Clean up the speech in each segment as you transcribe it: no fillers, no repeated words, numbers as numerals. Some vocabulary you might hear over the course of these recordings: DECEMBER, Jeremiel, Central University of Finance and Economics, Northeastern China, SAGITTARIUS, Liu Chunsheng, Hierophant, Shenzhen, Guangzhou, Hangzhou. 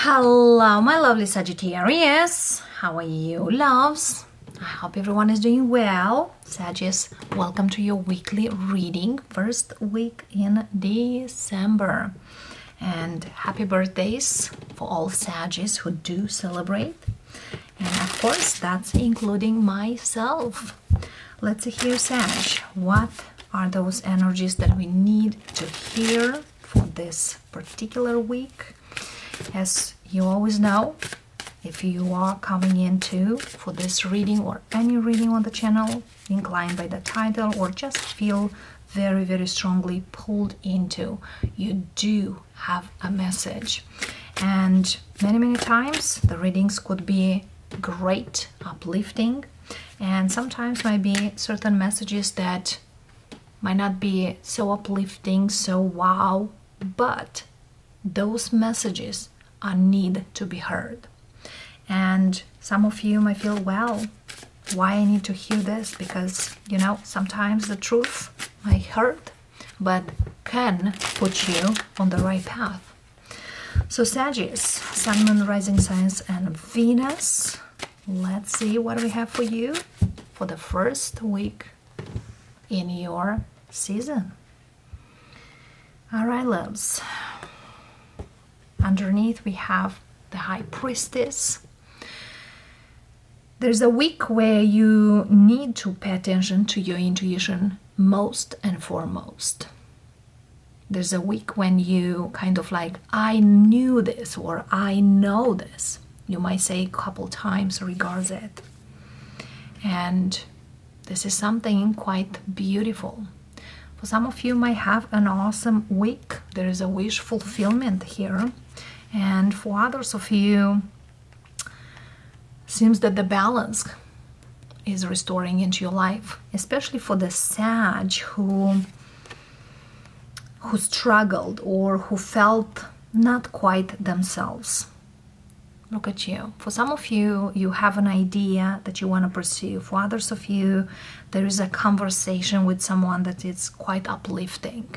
Hello my lovely Sagittarius, how are you loves? I hope everyone is doing well. Sagittarius, welcome to your weekly reading, first week in December. And happy birthdays for all Sagittarius who do celebrate. And of course, that's including myself. Let's hear, Sag, what are those energies that we need to hear for this particular week? As you always know, if you are coming into for this reading or any reading on the channel, inclined by the title or just feel very, very strongly pulled into, you do have a message. And many, many times the readings could be great, uplifting, and sometimes might be certain messages that might not be so uplifting, so wow, but those messages are need to be heard. And some of you might feel, well, why I need to hear this? Because, you know, sometimes the truth might hurt, but can put you on the right path. So Sagittarius, Sun, Moon, Rising Signs and Venus. Let's see what we have for you for the first week in your season. All right, loves. Underneath we have the High Priestess. There's a week where you need to pay attention to your intuition most and foremost. There's a week when you kind of like, I knew this or I know this. You might say a couple times regards it. And this is something quite beautiful. For some of you might have an awesome week. There is a wish fulfillment here. And for others of you, seems that the balance is restoring into your life, especially for the Sag who struggled or who felt not quite themselves. Look at you. For some of you, you have an idea that you want to pursue. For others of you, there is a conversation with someone that is quite uplifting.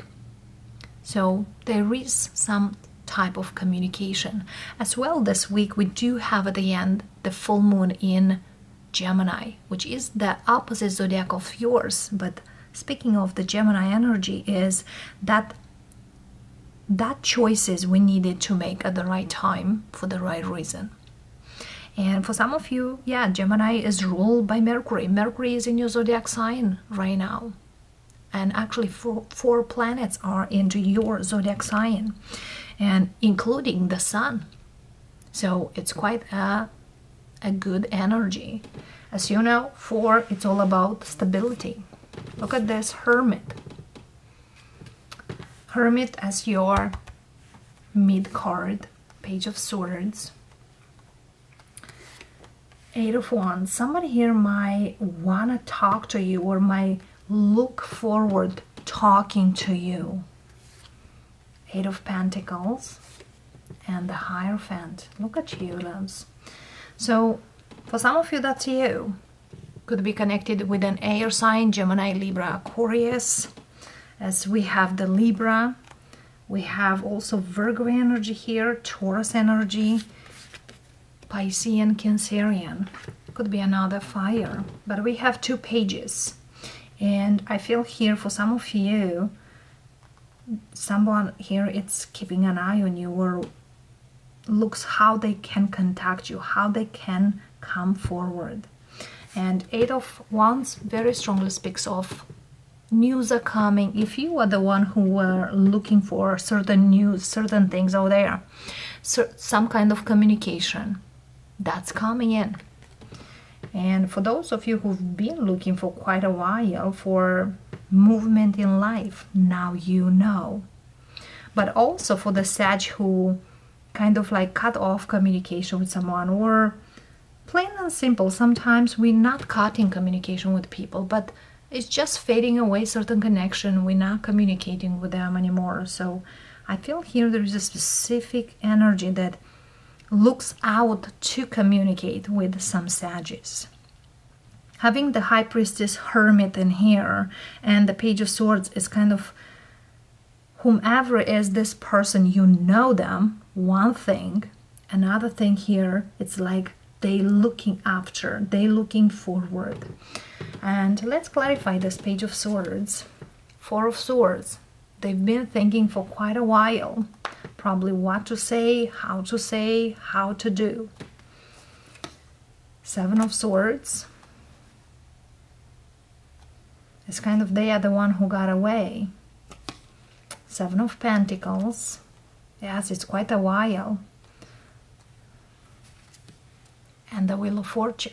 So there is some type of communication. As well, this week, we do have at the end the full moon in Gemini, which is the opposite zodiac of yours. But speaking of the Gemini energy, is that choices we needed to make at the right time for the right reason. And for some of you, yeah, Gemini is ruled by Mercury. Mercury is in your zodiac sign right now. And actually four planets are into your zodiac sign, and including the Sun. So it's quite a good energy. As you know, four, it's all about stability. Look at this Hermit. Hermit as your mid card, Page of Swords, Eight of Wands. Somebody here might want to talk to you or might look forward talking to you. Eight of Pentacles and the Hierophant. Look at you, loves. So for some of you, that's you. Could be connected with an air sign, Gemini, Libra, Aquarius. As we have the Libra, we have also Virgo energy here, Taurus energy, Piscean, Cancerian. Could be another fire, but we have two pages. And I feel here for some of you, someone here, it's keeping an eye on you or looks how they can contact you, how they can come forward. And Eight of Wands very strongly speaks of news are coming. If you are the one who were looking for certain news, certain things out there, some kind of communication, that's coming in. And for those of you who've been looking for quite a while for movement in life, now you know. But also for the Sag who kind of like cut off communication with someone, or plain and simple, sometimes we're not cutting communication with people, but it's just fading away certain connection. We're not communicating with them anymore. So I feel here there is a specific energy that looks out to communicate with some Sagittarius. Having the High Priestess, Hermit in here and the Page of Swords is kind of whomever is this person, you know them, one thing, Another thing here, it's like they're looking after, they're looking forward. And let's clarify this Page of Swords. Four of Swords. They've been thinking for quite a while, probably what to say, how to do. Seven of Swords. It's kind of they are the one who got away. Seven of Pentacles. Yes, it's quite a while. And the Wheel of Fortune.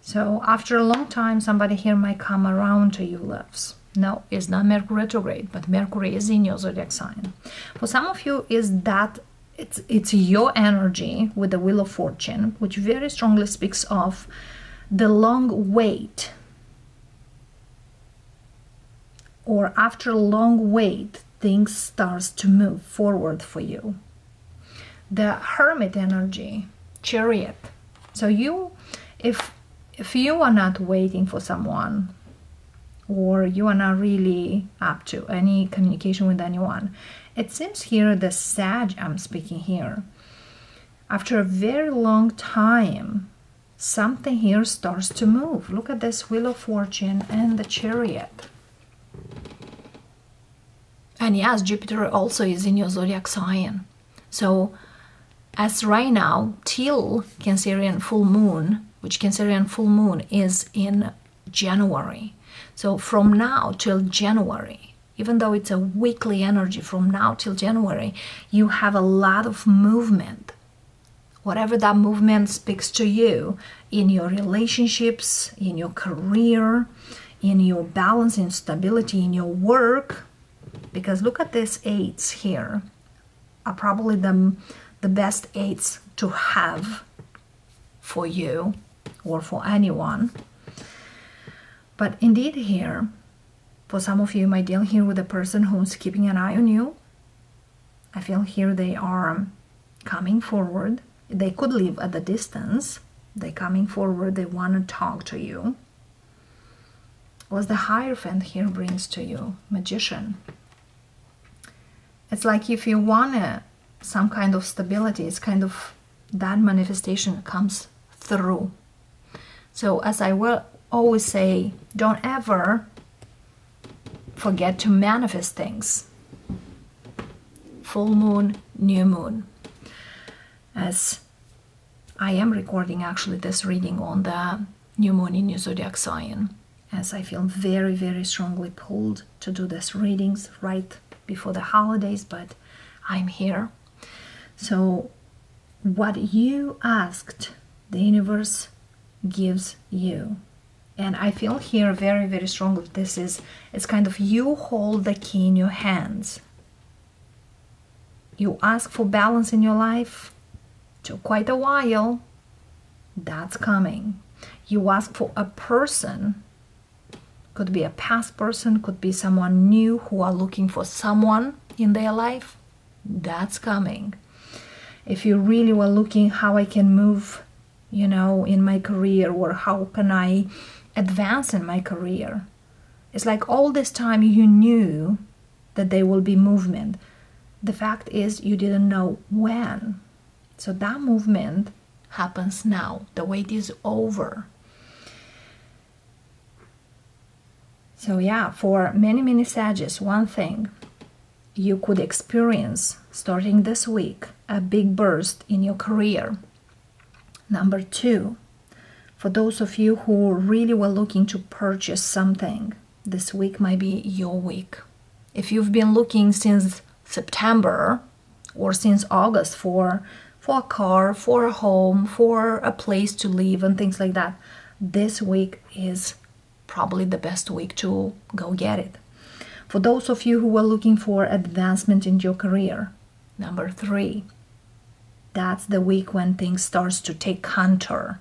So after a long time, somebody here might come around to you, loves. No, it's not Mercury retrograde, but Mercury is in your zodiac sign. For some of you, is that it's your energy with the Wheel of Fortune, which very strongly speaks of the long wait. Or after a long wait, things starts to move forward for you. The Hermit energy, Chariot. So you, if you are not waiting for someone, or you are not really up to any communication with anyone, it seems here the Sag, I'm speaking here, after a very long time, something here starts to move. Look at this Wheel of Fortune and the Chariot. And yes, Jupiter also is in your zodiac sign. So as right now, till Cancerian full moon, which Cancerian full moon is in January. So from now till January, even though it's a weekly energy, from now till January, you have a lot of movement. Whatever that movement speaks to you in your relationships, in your career, in your balance, in stability, in your work. Because look at these eights here, are probably the best eights to have for you or for anyone. But indeed here, for some of you, you might deal here with a person who's keeping an eye on you. I feel here they are coming forward. They could live at a distance. They're coming forward. They want to talk to you. What the Hierophant here brings to you, Magician. It's like if you want some kind of stability, it's kind of that manifestation comes through. So as I will always say, don't ever forget to manifest things. Full moon, new moon. As I am recording actually this reading on the new moon in your zodiac sign, as I feel very, very strongly pulled to do these readings right before the holidays, but I'm here. So what you asked, the universe gives you. And I feel here very, very strongly this is, it's kind of you hold the key in your hands. You ask for balance in your life, took quite a while, that's coming. You ask for a person, could be a past person, could be someone new who are looking for someone in their life, that's coming. If you really were looking how I can move, you know, in my career, or how can I advance in my career. It's like all this time you knew that there will be movement. The fact is you didn't know when. So that movement happens now. The wait is over. So yeah, for many, many Sagittarius, one thing you could experience starting this week, a big burst in your career. Number two, for those of you who really were looking to purchase something, this week might be your week. If you've been looking since September or since August for a car, for a home, for a place to live and things like that, this week is probably the best week to go get it. For those of you who were looking for advancement in your career, number three, that's the week when things starts to take contour.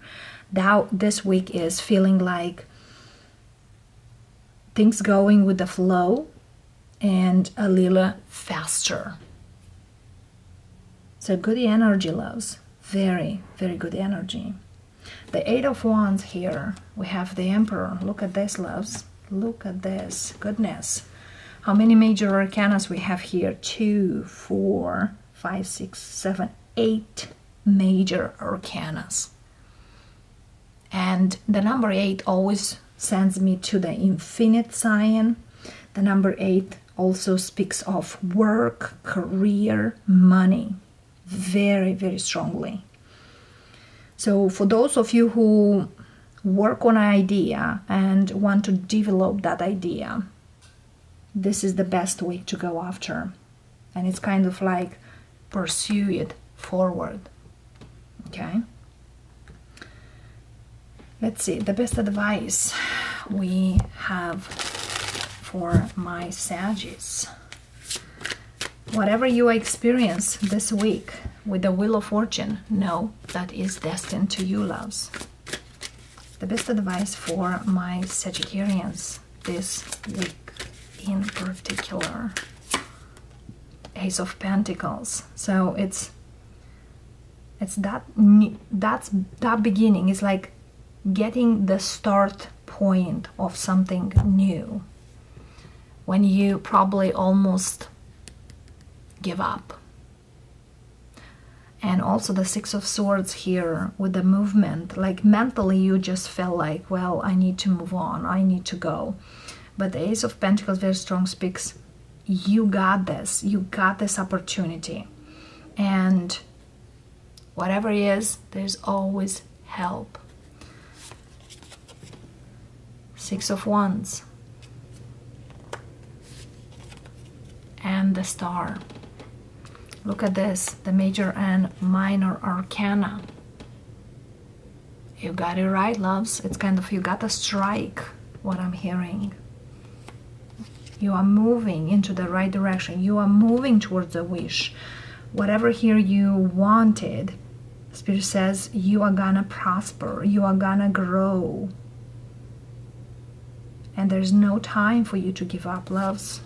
Now this week is feeling like things going with the flow and a little faster. So good energy, loves. Very, very good energy. The Eight of Wands here. We have the Emperor. Look at this, loves. Look at this. Goodness. How many major arcanas we have here? 2, 4, 5, 6, 7, 8 major arcana. And the number 8 always sends me to the infinite sign. The number 8 also speaks of work, career, money, very, very strongly. So for those of you who work on an idea and want to develop that idea, this is the best way to go after. And it's kind of like pursue it forward, okay? Let's see, the best advice we have for my Sagis. Whatever you experience this week with the Wheel of Fortune, know that is destined to you, loves. The best advice for my Sagittarians this week in particular. Ace of Pentacles. So it's that beginning is like getting the start point of something new, when you probably almost give up. And also the Six of Swords here with the movement, like mentally you just felt like, well, I need to move on, I need to go. But the Ace of Pentacles, very strong, speaks, you got this, you got this opportunity. And whatever it is, there's always help. Six of Wands. And the Star. Look at this, the major and minor arcana. You got it right, loves. It's kind of, you got a strike, what I'm hearing. You are moving into the right direction. You are moving towards a wish. Whatever here you wanted, Spirit says you are gonna prosper, you are gonna grow. And there's no time for you to give up, loves.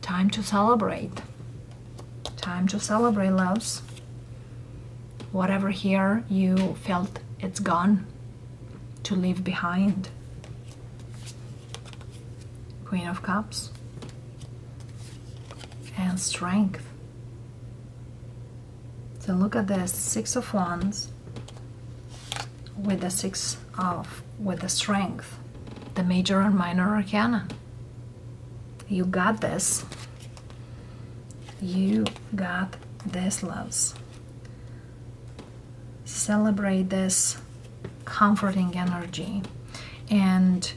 Time to celebrate. Time to celebrate, loves. Whatever here you felt it's gone to leave behind. Queen of Cups. And Strength. So look at this, Six of Wands with the Strength, the major and minor arcana. You got this. You got this, loves. Celebrate this comforting energy. And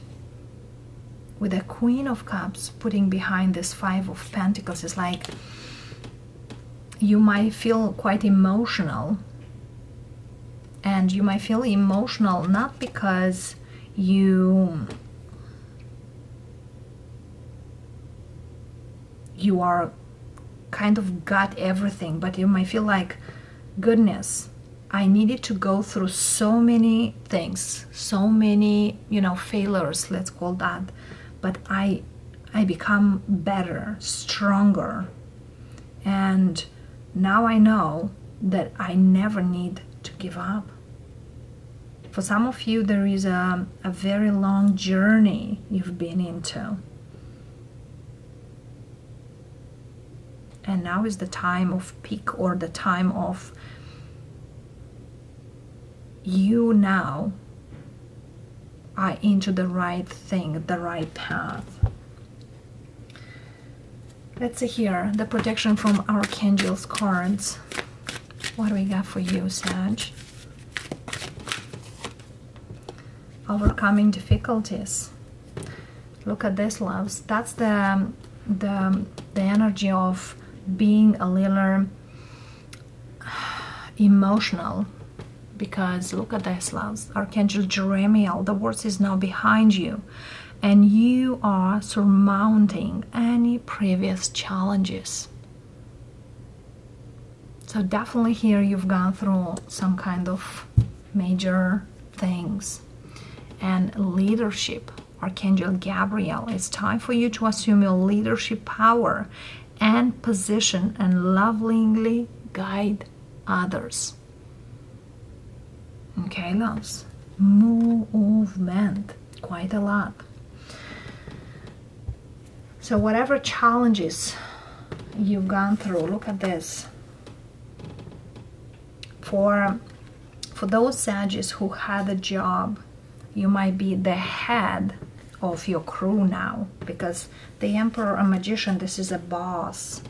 with the Queen of Cups putting behind this Five of Pentacles, it's like you might feel quite emotional. And you might feel emotional not because you are kind of got everything, but you might feel like, goodness, I needed to go through so many things, so many, you know, failures, let's call that, but I become better, stronger, and now I know that I never need to give up. For some of you, there is a very long journey you've been into. And now is the time of peak, or the time of you now are into the right thing, the right path. Let's see here, the protection from Archangel's cards. What do we got for you, Sag? Overcoming difficulties. Look at this, loves. That's the energy of being a little emotional, because look at this, loves, Archangel Jeremiel, the worst is now behind you, and you are surmounting any previous challenges. So definitely here you've gone through some kind of major things. And leadership, Archangel Gabriel, it's time for you to assume your leadership power and position and lovingly guide others. Okay, loves, movement, quite a lot. So whatever challenges you've gone through, look at this. for those Sagis who had a job, you might be the head of your crew now, because the Emperor and Magician, this is a boss.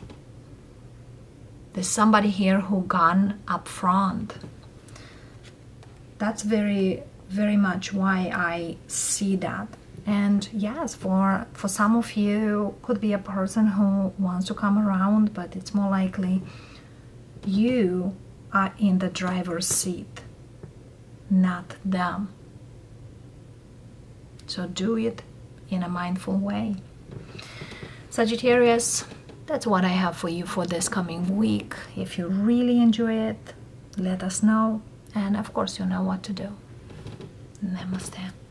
There's somebody here who gone up front. That's very, very much why I see that. And yes, for some of you, could be a person who wants to come around, but it's more likely you are in the driver's seat, not them. So do it in a mindful way. Sagittarius, that's what I have for you for this coming week. If you really enjoy it, let us know. And of course, you know what to do. Namaste.